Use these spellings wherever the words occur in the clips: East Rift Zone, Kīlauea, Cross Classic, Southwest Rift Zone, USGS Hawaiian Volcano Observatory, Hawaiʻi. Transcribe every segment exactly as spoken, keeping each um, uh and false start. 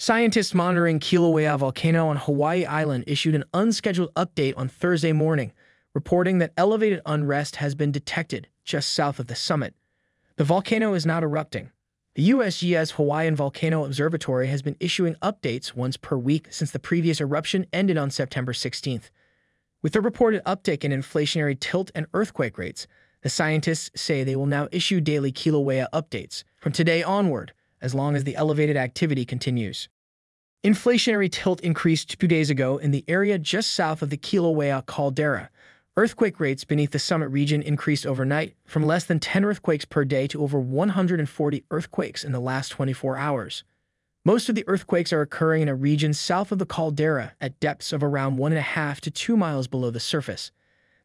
Scientists monitoring Kīlauea volcano on Hawaii Island issued an unscheduled update on Thursday morning, reporting that elevated unrest has been detected just south of the summit. The volcano is not erupting. The U S G S Hawaiian Volcano Observatory has been issuing updates once per week since the previous eruption ended on September sixteenth. With the reported uptick in inflationary tilt and earthquake rates, the scientists say they will now issue daily Kīlauea updates from today onward, as long as the elevated activity continues. Inflationary tilt increased two days ago in the area just south of the Kīlauea caldera. Earthquake rates beneath the summit region increased overnight from less than ten earthquakes per day to over one hundred forty earthquakes in the last twenty-four hours. Most of the earthquakes are occurring in a region south of the caldera at depths of around one and a half to two miles below the surface.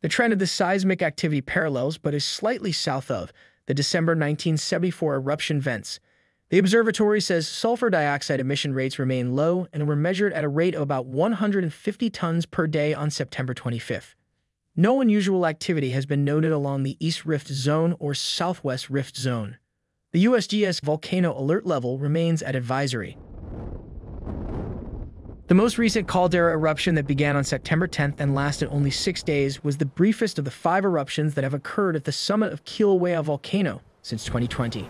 The trend of the seismic activity parallels but is slightly south of the December nineteen seventy-four eruption vents. The observatory says sulfur dioxide emission rates remain low and were measured at a rate of about one hundred fifty tons per day on September twenty-fifth. No unusual activity has been noted along the East Rift Zone or Southwest Rift Zone. The U S G S volcano alert level remains at advisory. The most recent caldera eruption that began on September tenth and lasted only six days was the briefest of the five eruptions that have occurred at the summit of Kīlauea volcano since twenty twenty.